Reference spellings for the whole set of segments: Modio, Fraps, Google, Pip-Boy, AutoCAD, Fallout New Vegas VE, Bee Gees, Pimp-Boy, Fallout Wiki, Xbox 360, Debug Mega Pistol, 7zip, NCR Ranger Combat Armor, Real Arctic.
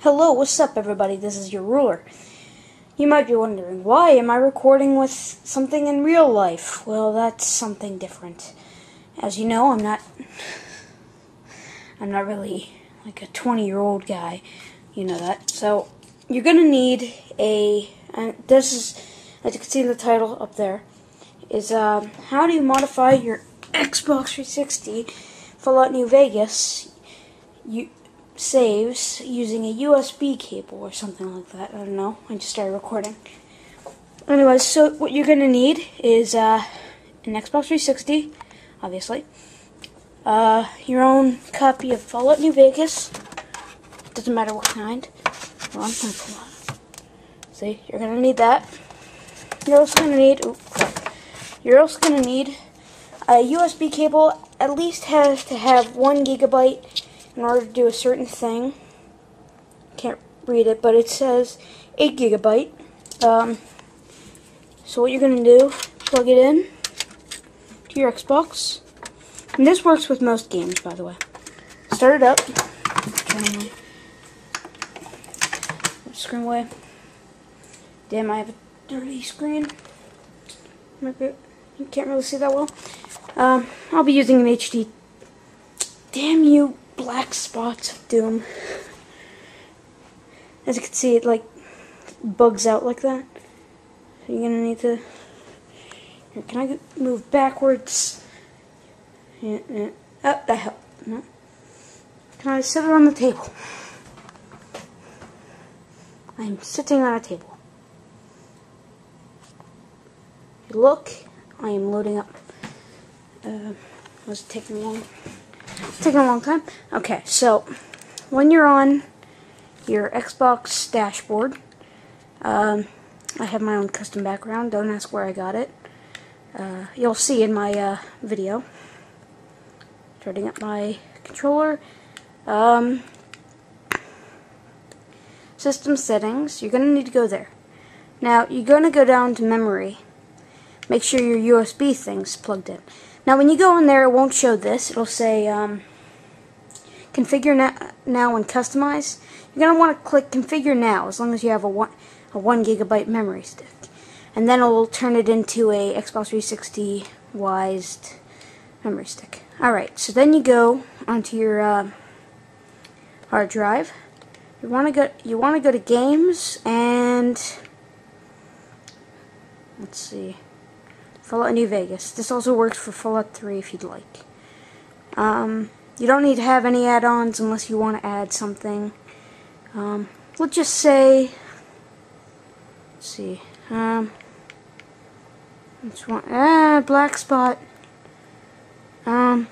Hello, what's up everybody, this is your ruler. You might be wondering, why am I recording with something in real life? Well, that's something different. As you know, I'm not really like a 20-year-old guy, you know that. So, you're gonna need this is, as you can see in the title up there, is how do you modify your Xbox 360 Fallout New Vegas saves using a USB cable or something like that. I don't know. I just started recording. Anyways, so what you're gonna need is an Xbox 360, obviously. Your own copy of Fallout New Vegas. Doesn't matter what kind. Hold on, I'm gonna pull out. See, you're gonna need that. You're also gonna need. Ooh, crap. You're also gonna need a USB cable. At least has to have 1 gigabyte. In order to do a certain thing, can't read it, but it says 8 gigabyte. So what you're gonna do? Plug it in to your Xbox, and this works with most games, by the way. Start it up. Screen away. Damn, I have a dirty screen. You can't really see that well. I'll be using an HD. Damn you. Black spots of doom. As you can see, it like bugs out like that. So you're gonna need to. Here, can I move backwards? Yeah, yeah. Oh, that helped. No. Can I sit on the table? I'm sitting on a table. If you look, I am loading up. Was it taking long? Taking a long time. Okay, so when you're on your Xbox dashboard, I have my own custom background. Don't ask where I got it. You'll see in my video. Starting up my controller. System settings. You're going to need to go there. Now, you're going to go down to memory. Make sure your USB thing's plugged in. Now, when you go in there, it won't show this. It'll say, configure now and customize. You're going to want to click configure now, as long as you have a 1 gigabyte memory stick. And then it'll turn it into a Xbox 360 wised memory stick. Alright, so then you go onto your, hard drive. You want to go to games and, let's see. Fallout New Vegas. This also works for Fallout 3 if you'd like. You don't need to have any add-ons unless you want to add something. We'll just say... Let's see. Let's want... black spot. Let's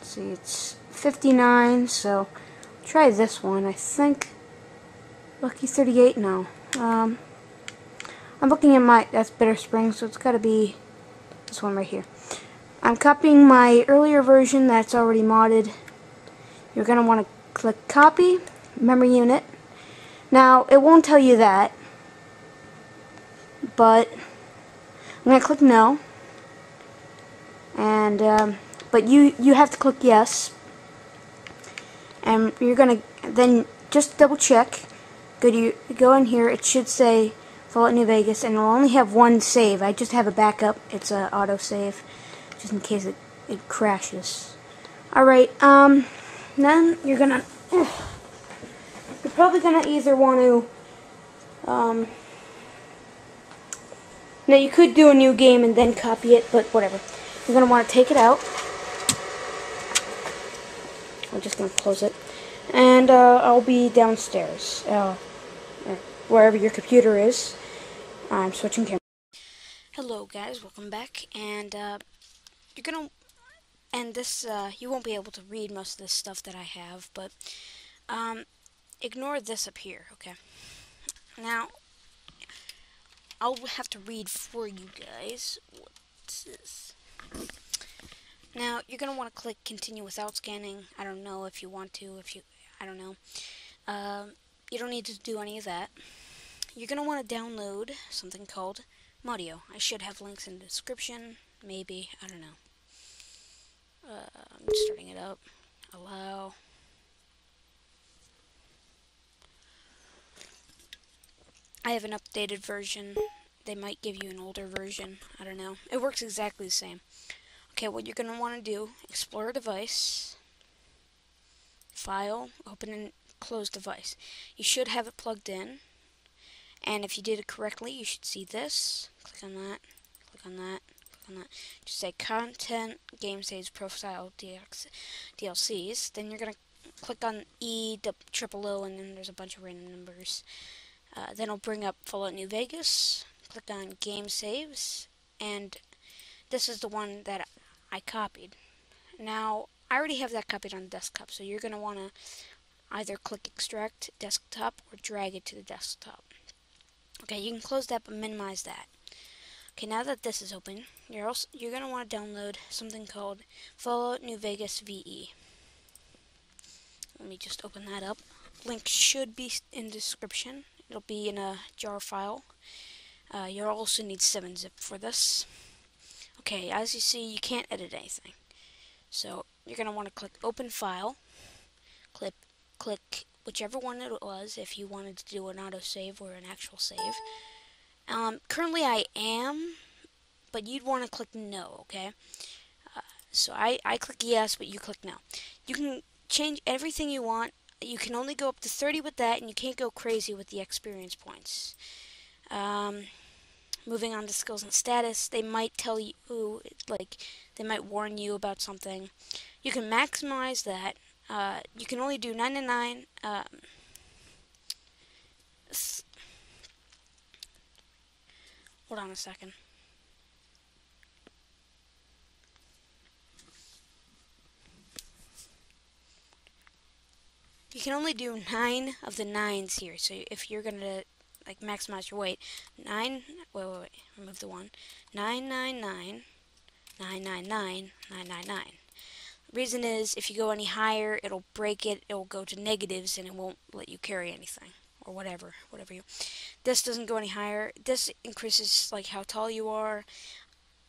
see, it's 59, so... Try this one, I think. Lucky 38? No. I'm looking at that's Bitter Springs, so it's gotta be this one right here. I'm copying my earlier version that's already modded. You're gonna wanna click copy, memory unit. Now, it won't tell you that, but I'm gonna click no, and, but you have to click yes, and you're gonna, then just double check, go in here, it should say Fallout New Vegas, and it'll only have one save. I just have a backup. It's an auto save, just in case it crashes. Alright, then you're gonna... You're probably gonna either want to... Now you could do a new game and then copy it, but whatever. You're gonna want to take it out. I'm just gonna close it. And, I'll be downstairs. Wherever your computer is. I'm switching cameras. Hello guys, welcome back, and you're gonna end this. You won't be able to read most of this stuff that I have, but ignore this up here, okay? Now I'll have to read for you guys. What's this? Now you're gonna want to click continue without scanning. I don't know if you want to. I don't know. You don't need to do any of that. You're going to want to download something called Modio. I should have links in the description, maybe, I don't know. starting it up. Allow. I have an updated version. They might give you an older version. I don't know. It works exactly the same. Okay, what you're going to want to do, explore device, file, open and close device. You should have it plugged in. And if you did it correctly, you should see this. Click on that. Click on that. Click on that. Just say content, game saves, profile, DLCs. Then you're going to click on E0000 and then there's a bunch of random numbers. Then it'll bring up Fallout New Vegas. Click on game saves, and this is the one that I copied. Now, I already have that copied on desktop, so you're going to want to either click extract desktop or drag it to the desktop. Okay, you can close that but minimize that. Okay, now that this is open, you're going to want to download something called Fallout New Vegas VE. Let me just open that up. Link should be in the description. It'll be in a jar file. You'll also need 7zip for this. Okay, as you see, you can't edit anything. So you're going to want to click Open File. Click whichever one it was, if you wanted to do an autosave or an actual save. Currently I am, but you'd want to click No, okay? So I click Yes, but you click No. You can change everything you want. You can only go up to 30 with that, and you can't go crazy with the experience points. Moving on to skills and status, they might tell you, like, they might warn you about something. You can maximize that. You can only do 99, hold on a second. You can only do 9 of the 9s here, so if you're going to, like, maximize your weight, 9, wait, remove the 1, 999, 999, 999. The reason is, if you go any higher, it'll break it, it'll go to negatives, and it won't let you carry anything, or whatever you, this doesn't go any higher, this increases, like, how tall you are.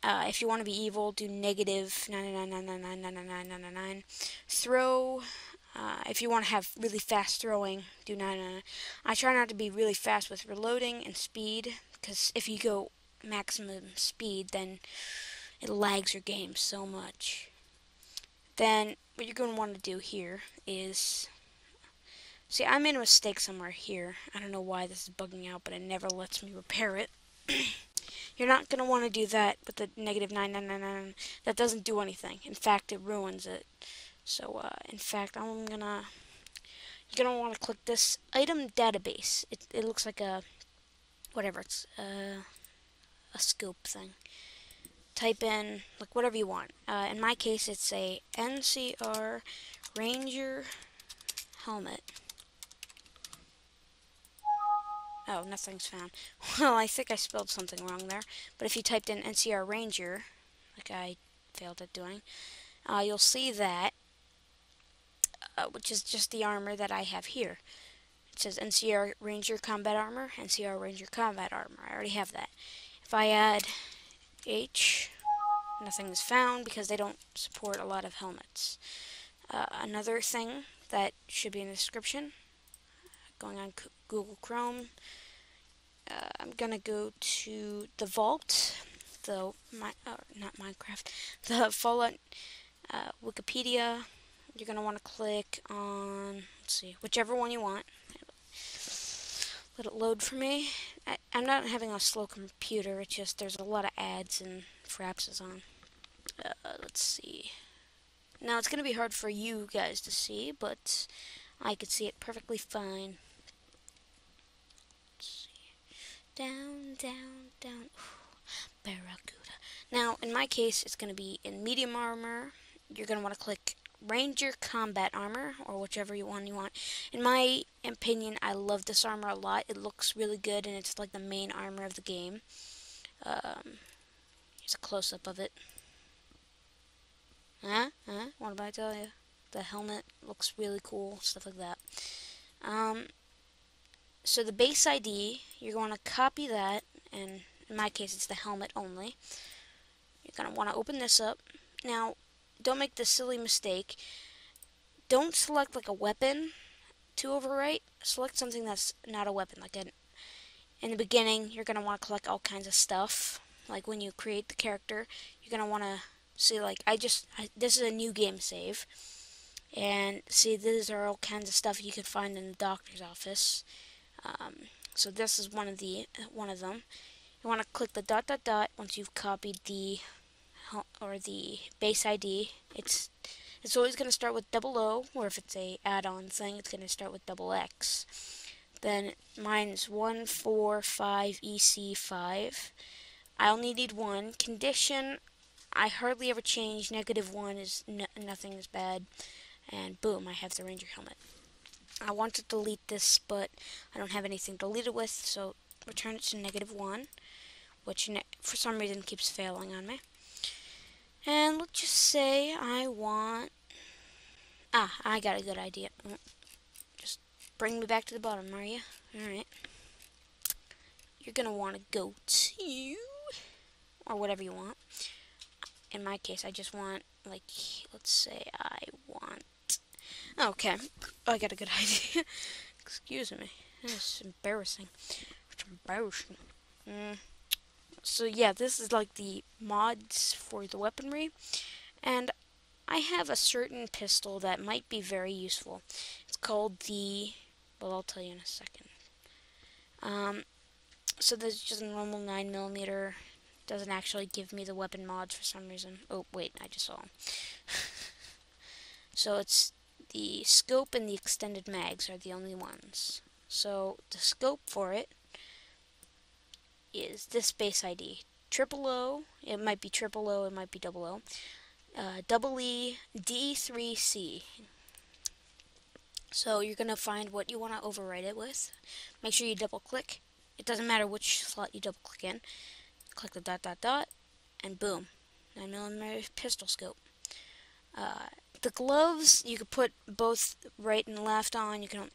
If you want to be evil, do negative 999999999. Throw, if you want to have really fast throwing, do 999. I try not to be really fast with reloading and speed, because if you go maximum speed, then it lags your game so much. Then what you're going to want to do here is, see, I made a mistake somewhere here. I don't know why this is bugging out, but it never lets me repair it. You're not going to want to do that with the negative 9999. That doesn't do anything. In fact, it ruins it. So, in fact, you're going to want to click this item database. It looks like a, whatever, it's a scope thing. Type in, like, whatever you want. In my case, it's a NCR Ranger Helmet. Oh, nothing's found. Well, I think I spelled something wrong there. But if you typed in NCR Ranger, like I failed at doing, you'll see that. Which is just the armor that I have here. It says NCR Ranger Combat Armor, NCR Ranger Combat Armor. I already have that. If I add H, nothing is found because they don't support a lot of helmets. Another thing that should be in the description, going on Google Chrome, I'm going to go to the Vault, not Minecraft, the Fallout Wikipedia. You're going to want to click on, let's see, whichever one you want. Let it load for me. I'm not having a slow computer, it's just there's a lot of ads and fraps is on. Let's see. Now, it's going to be hard for you guys to see, but I could see it perfectly fine. Let's see. Down, down, down. Ooh, Barracuda. Now, in my case, it's going to be in medium armor. You're going to want to click Ranger Combat Armor, or whichever one you want. In my opinion, I love this armor a lot. It looks really good, and it's like the main armor of the game. Here's a close-up of it. What did I tell you? The helmet looks really cool, stuff like that. So the base ID, you're going to copy that, and in my case, it's the helmet only. You're going to want to open this up. Now, don't make the silly mistake. Don't select like a weapon to overwrite. Select something that's not a weapon. Like in the beginning, you're gonna want to collect all kinds of stuff. Like when you create the character, you're gonna want to see like this is a new game save, and see these are all kinds of stuff you could find in the doctor's office. So this is one of them. You want to click the dot dot dot once you've copied the base ID. It's always going to start with "00", or if it's a add-on thing, it's going to start with "XX". Then mine's 145EC5. I only need one. Condition, I hardly ever change. -1 is nothing is bad, and boom, I have the Ranger helmet. I want to delete this, but I don't have anything to delete it with, so return it to -1, which for some reason keeps failing on me. And let's just say I want... Ah, I got a good idea. Just bring me back to the bottom, are you? Alright. You're going to want to go to... or whatever you want. In my case, I just want, like, let's say I want... Okay, I got a good idea. Excuse me. This is embarrassing. It's embarrassing. So yeah, this is like the mods for the weaponry, and I have a certain pistol that might be very useful. It's called the, well, I'll tell you in a second. So this is just a normal 9mm, doesn't actually give me the weapon mods for some reason. Oh wait, I just saw them. So it's the scope and the extended mags are the only ones. So the scope for it is this base ID. .00, it might be .00, it might be .00. EE D3C. So you're gonna find what you want to overwrite it with. Make sure you double click. It doesn't matter which slot you double click in. Click the dot dot dot, and boom, 9mm pistol scope. The gloves, you could put both right and left on. You can.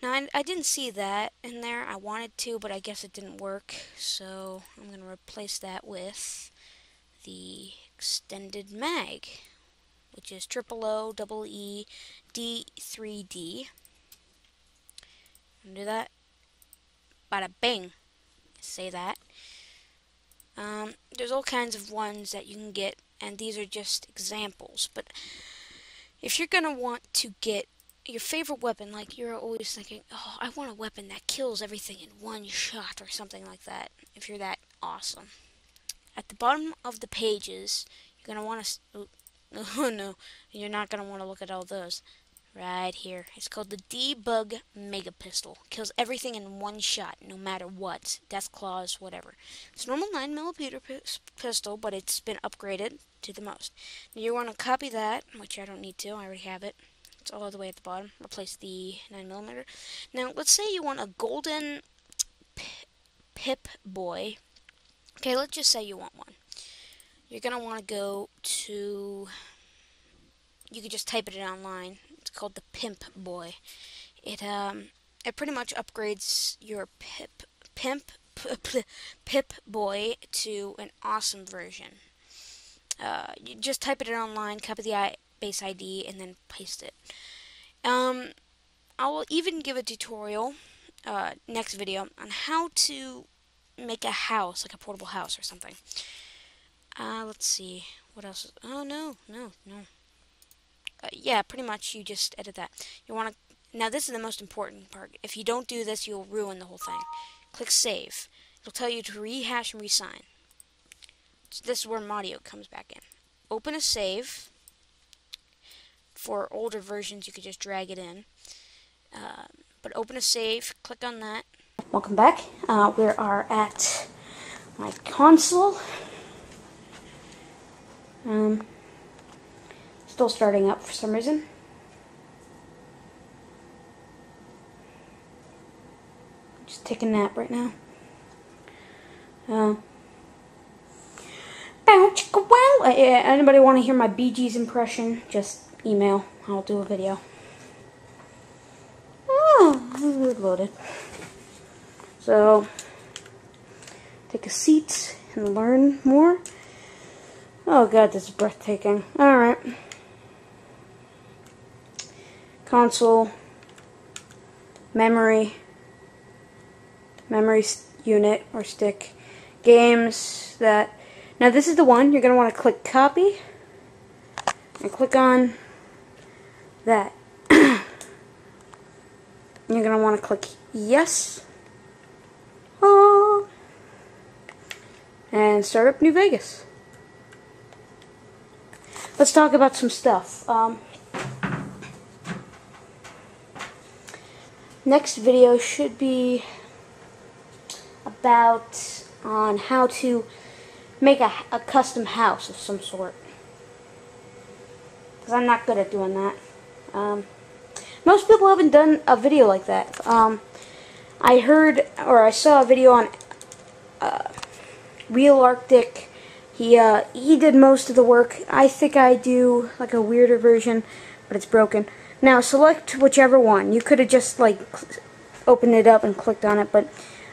Now, I didn't see that in there. I wanted to, but I guess it didn't work. So I'm going to replace that with the extended mag, which is .00 EE D3D. Do that. Bada bing. Say that. There's all kinds of ones that you can get, and these are just examples, but if you're going to want to get your favorite weapon, like you're always thinking, oh, I want a weapon that kills everything in one shot or something like that, if you're that awesome. At the bottom of the pages, you're going to want to... Oh, no. You're not going to want to look at all those. Right here. It's called the Debug Mega Pistol. Kills everything in one shot, no matter what. Death claws, whatever. It's a normal 9mm pistol, but it's been upgraded to the most. Now you want to copy that, which I don't need to. I already have it. It's all the way at the bottom. Replace the 9mm. Now, let's say you want a golden Pip-Boy. Okay, let's just say you want one. You're going to want to go to... You could just type it online. It's called the Pimp-Boy. It pretty much upgrades your Pip-Boy to an awesome version. You just type it in online, copy the base ID, and then paste it. I will even give a tutorial next video on how to make a house, like a portable house or something. Let's see what else. Oh no. Yeah, pretty much you just edit that. You want to... Now, this is the most important part. If you don't do this, you'll ruin the whole thing. Click Save. It'll tell you to rehash and resign. So this is where Modio comes back in. Open a save. For older versions, you could just drag it in. But open a save. Click on that. Welcome back. We are at my console. Still starting up for some reason. Just take a nap right now. Anybody want to hear my Bee Gees impression? Just email. I'll do a video. Oh, loaded. So take a seat and learn more. Oh god, this is breathtaking. All right. console, memory unit or stick, games that... Now this is the one you're going to want to click copy and click on that. You're going to want to click yes. Oh. And start up New Vegas. Let's talk about some stuff. Next video should be about on how to make a custom house of some sort, because I'm not good at doing that. Most people haven't done a video like that. I heard, or I saw a video on Real Arctic. He did most of the work. I think I do like a weirder version, but it's broken. Now select whichever one. You could have just like opened it up and clicked on it, but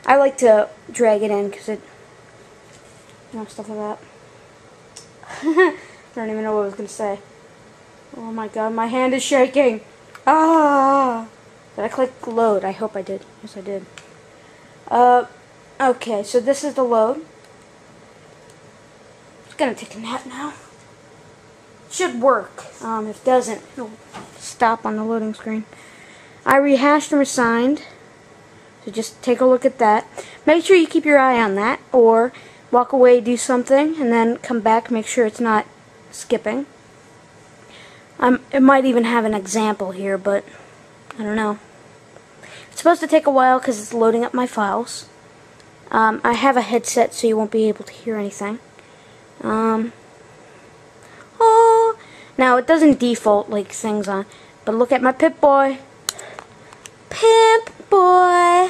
I like to drag it in because it, you know, stuff like that. I don't even know what I was gonna say. Oh my god, my hand is shaking. Ah! Did I click load? I hope I did. Yes, I did. Okay, so this is the load. It's gonna take a nap now. Should work. If it doesn't, it'll stop on the loading screen. I rehashed and resigned. So just take a look at that. Make sure you keep your eye on that, or walk away, do something, and then come back, make sure it's not skipping. It might even have an example here, but I don't know. It's supposed to take a while because it's loading up my files. I have a headset, so you won't be able to hear anything. Oh, now it doesn't default like things on, but look at my Pip-Boy. Pimp-Boy!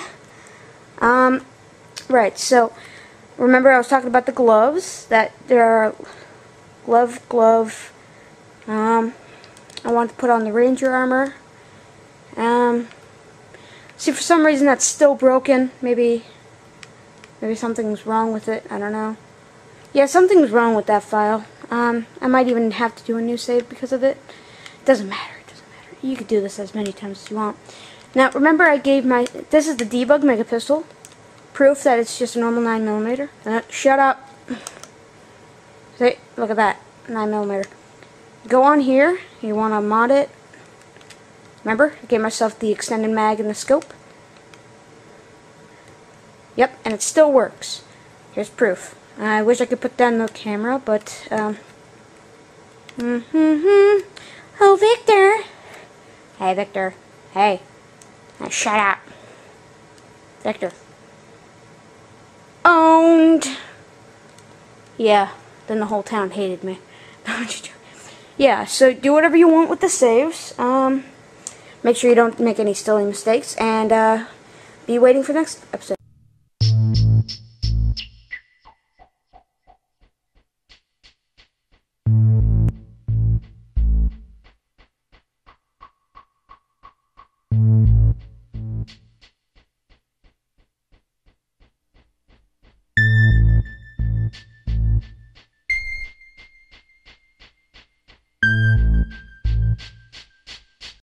Right, so remember I was talking about the gloves, that there are glove. I want to put on the Ranger armor. See, for some reason that's still broken. Maybe something's wrong with it. I don't know. Yeah, something's wrong with that file. I might even have to do a new save because of it. It doesn't matter. It doesn't matter. You could do this as many times as you want. Now, remember I gave my... This is the Debug Mega Pistol. Proof that it's just a normal 9mm. Shut up. See? Look at that. 9mm. Go on here. You want to mod it. Remember? I gave myself the extended mag and the scope. Yep, and it still works. Here's proof. I wish I could put down the camera, but... Oh, Victor! Hey, Victor. Hey. Now shut up. Victor. Owned. Yeah, then the whole town hated me. Yeah, so do whatever you want with the saves. Make sure you don't make any silly mistakes, and be waiting for the next episode.